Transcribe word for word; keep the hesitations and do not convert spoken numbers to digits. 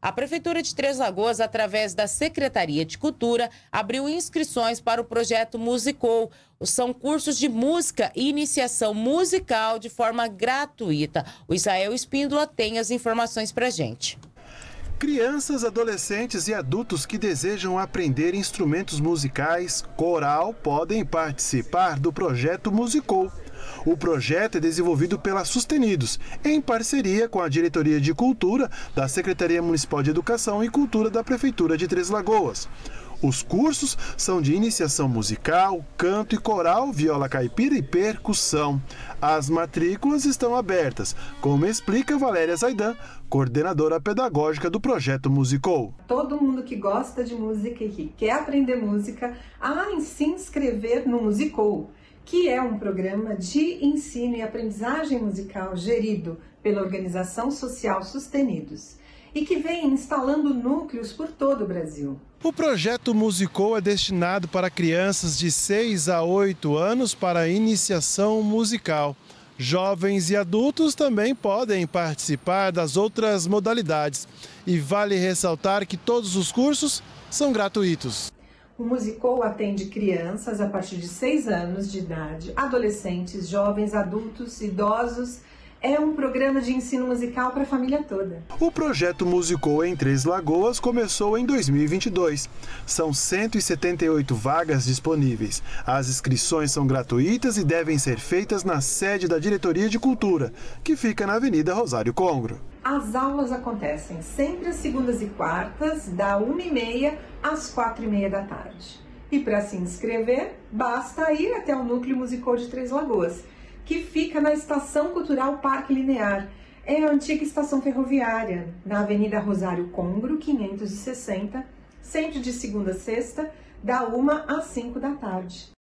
A Prefeitura de Três Lagoas, através da Secretaria de Cultura, abriu inscrições para o projeto Musicou. São cursos de música e iniciação musical de forma gratuita. O Isael Espíndola tem as informações para a gente. Crianças, adolescentes e adultos que desejam aprender instrumentos musicais, coral, podem participar do projeto Musicou. O projeto é desenvolvido pela Sustenidos, em parceria com a Diretoria de Cultura da Secretaria Municipal de Educação e Cultura da Prefeitura de Três Lagoas. Os cursos são de iniciação musical, canto e coral, viola caipira e percussão. As matrículas estão abertas, como explica Valéria Zaidan, coordenadora pedagógica do projeto Musicou. Todo mundo que gosta de música e que quer aprender música, há em se inscrever no Musicou, que é um programa de ensino e aprendizagem musical gerido pela Organização Social Sustenidos e que vem instalando núcleos por todo o Brasil. O projeto Musicou é destinado para crianças de seis a oito anos para iniciação musical. Jovens e adultos também podem participar das outras modalidades. E vale ressaltar que todos os cursos são gratuitos. O Musicou atende crianças a partir de seis anos de idade, adolescentes, jovens, adultos, idosos. É um programa de ensino musical para a família toda. O projeto Musicou em Três Lagoas começou em dois mil e vinte e dois. São cento e setenta e oito vagas disponíveis. As inscrições são gratuitas e devem ser feitas na sede da Diretoria de Cultura, que fica na Avenida Rosário Congro. As aulas acontecem sempre às segundas e quartas, da uma e meia às quatro e meia da tarde. E para se inscrever, basta ir até o Núcleo Musicou de Três Lagoas, que fica na Estação Cultural Parque Linear. É a antiga estação ferroviária, na Avenida Rosário Congro, quinhentos e sessenta, sempre de segunda a sexta, da uma às cinco da tarde.